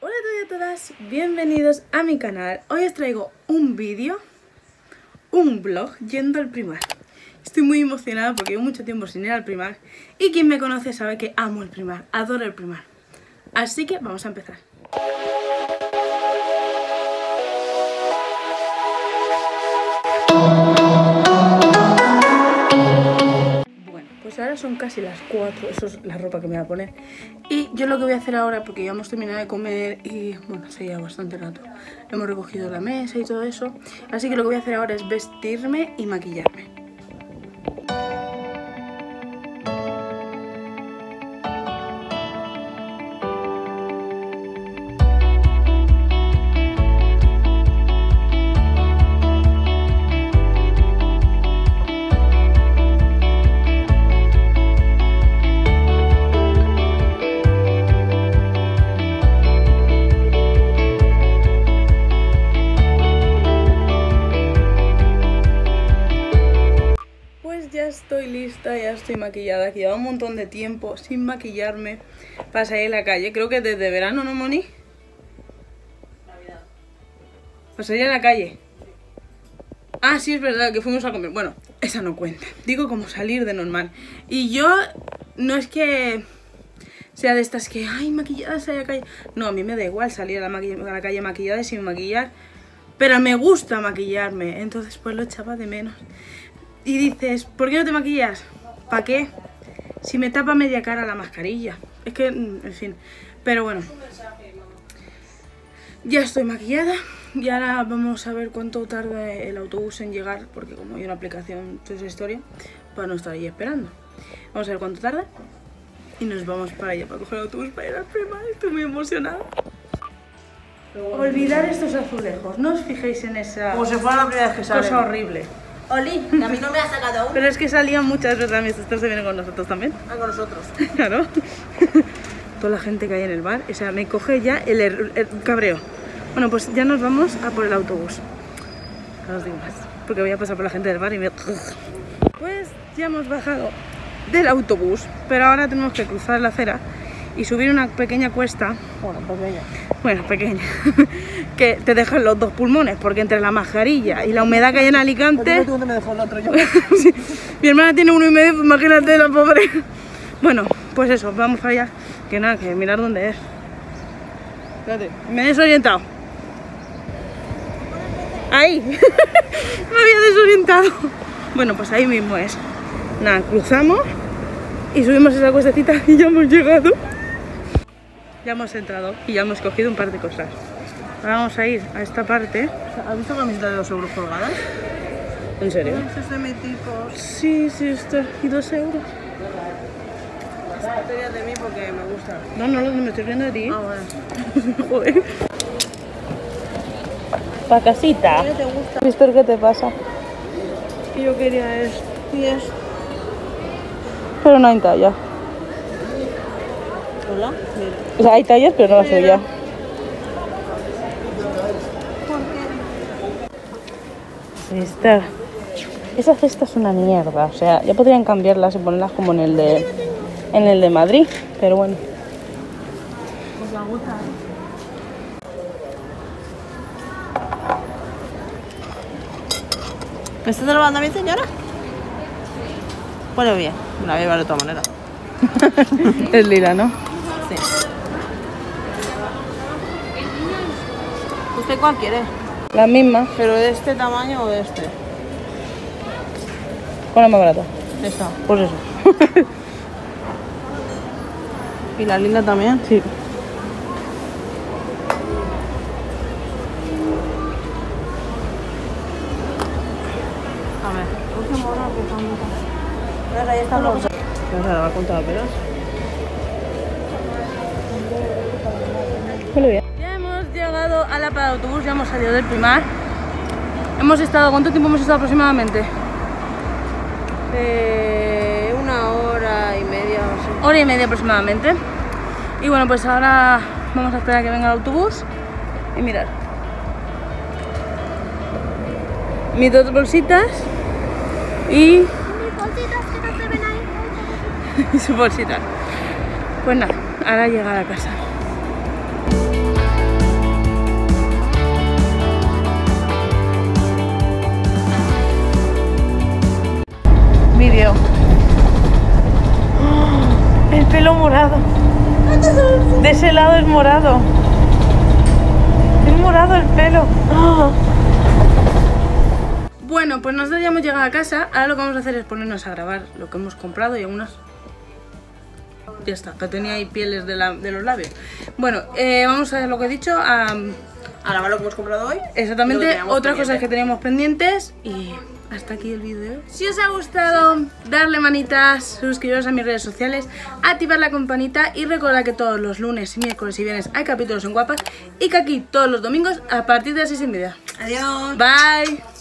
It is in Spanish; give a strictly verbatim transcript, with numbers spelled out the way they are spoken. Hola a todos y a todas, bienvenidos a mi canal. Hoy os traigo un vídeo, un vlog yendo al Primark. Estoy muy emocionada porque llevo mucho tiempo sin ir al Primark y quien me conoce sabe que amo el Primark, adoro el Primark. Así que vamos a empezar. Ahora son casi las cuatro, eso es la ropa que me voy a poner. Y yo lo que voy a hacer ahora, porque ya hemos terminado de comer y bueno, hace ya bastante rato, hemos recogido la mesa y todo eso, así que lo que voy a hacer ahora es vestirme y maquillarme. Estoy lista, ya estoy maquillada, que lleva un montón de tiempo sin maquillarme para salir a la calle. Creo que desde verano, ¿no, Moni? Navidad. Para salir a la calle. Ah, sí, es verdad, que fuimos a comer. Bueno, esa no cuenta. Digo como salir de normal. Y yo no es que sea de estas que, ay, maquillada, salir a la calle. No, a mí me da igual salir a la, a la calle maquillada y sin maquillar. Pero me gusta maquillarme, entonces pues lo echaba de menos. Y dices, ¿por qué no te maquillas? ¿Para qué? Si me tapa media cara la mascarilla. Es que, en fin. Pero bueno. Ya estoy maquillada. Y ahora vamos a ver cuánto tarda el autobús en llegar. Porque como hay una aplicación de esa historia, pues no estar ahí esperando. Vamos a ver cuánto tarda. Y nos vamos para allá, para coger el autobús, para ir al Primark. Estoy muy emocionada. Olvidar estos azulejos. No os fijéis en esa... Como se fuera la primera vez que sale. Cosa horrible. Oli, que a mí no me ha sacado aún. Pero es que salían muchas veces, mis sisters se vienen con nosotros también. Ah, con nosotros. Claro. Toda la gente que hay en el bar, o sea, me coge ya el, el, el cabreo. Bueno, pues ya nos vamos a por el autobús. No os digo más, porque voy a pasar por la gente del bar y me... Pues ya hemos bajado del autobús, pero ahora tenemos que cruzar la acera y subir una pequeña cuesta. Bueno, pequeña. Bueno, pequeña. Que te dejan los dos pulmones, porque entre la mascarilla y la humedad que hay en Alicante... ¿Tú dónde me dejó el otro yo? Sí. Mi hermana tiene uno y medio, pues imagínate la pobre. Bueno, pues eso, vamos para allá. Que nada, que mirar dónde es. Espérate, me he desorientado. Ahí. Me había desorientado. Bueno, pues ahí mismo es. Nada, cruzamos y subimos esa cuestecita y ya hemos llegado. Ya hemos entrado y ya hemos cogido un par de cosas. Ahora vamos a ir a esta parte. ¿Has visto camisetas de dos euros colgadas? ¿En serio? ¿Es de mi tipo? Sí, sí, está. ¿Y dos euros? Te rías de mí porque me gusta. No, no, no me estoy riendo de ti. Ah, bueno. Joder. Pa' casita. ¿Qué te gusta? ¿Víctor, qué te pasa? Yo quería esto y esto. Pero no hay talla. Hola. Mira. O sea, hay tallas, pero no las soy ya. Mister. Esas cestas es una mierda, o sea, ya podrían cambiarlas y ponerlas como en el de en el de Madrid, pero bueno. Pues la gusta, ¿eh? ¿Me estás grabando a mí, señora? Bueno, bien, la voy a llevar de otra manera. Es lila, ¿no? Sí. ¿Usted cuál quiere? La misma. ¿Pero de este tamaño o de este? ¿Cuál es más barata? Esta. Pues eso. ¿Y la linda también? Sí. A ver. ¿Por qué morra que está muy cara? Ahí está la cosa. ¿Vas a grabar con todas las pelas? Muy bien. A la parada de autobús, ya hemos salido del Primark. Hemos estado, ¿cuánto tiempo hemos estado aproximadamente? Eh, una hora y media o así. Hora y media aproximadamente. Y bueno, pues ahora vamos a esperar a que venga el autobús y mirar. Mis dos bolsitas y... Mis bolsitas que no se ven ahí. Y sus bolsitas. Pues nada, ahora llega a la casa. pelo morado. De ese lado es morado. Es morado el pelo. ¡Oh! Bueno, pues nosotros ya hemos llegado a casa. Ahora lo que vamos a hacer es ponernos a grabar lo que hemos comprado y algunas... Ya está, que tenía ahí pieles de, la, de los labios. Bueno, eh, vamos a ver lo que he dicho. A, a grabar lo que hemos comprado hoy. Exactamente, otras cosas que teníamos pendientes. Y... hasta aquí el vídeo. Si os ha gustado, darle manitas, suscribiros a mis redes sociales, activar la campanita y recordad que todos los lunes, miércoles y viernes hay capítulos en Guapas y que aquí todos los domingos a partir de las seis y media. Adiós. Bye.